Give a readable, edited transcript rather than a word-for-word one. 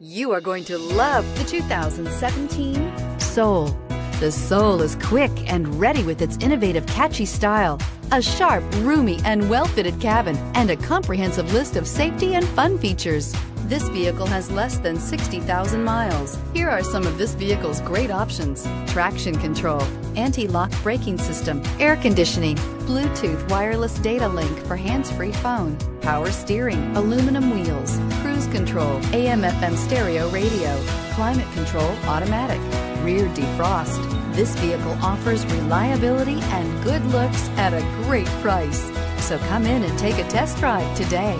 You are going to love the 2017 Soul. The Soul is quick and ready with its innovative, catchy style, a sharp, roomy, and well-fitted cabin, and a comprehensive list of safety and fun features. This vehicle has less than 60,000 miles. Here are some of this vehicle's great options: traction control, anti-lock braking system, air conditioning, Bluetooth wireless data link for hands-free phone, power steering, aluminum wheels, cruise control, AM/FM stereo radio, climate control automatic, rear defrost. This vehicle offers reliability and good looks at a great price. So come in and take a test drive today.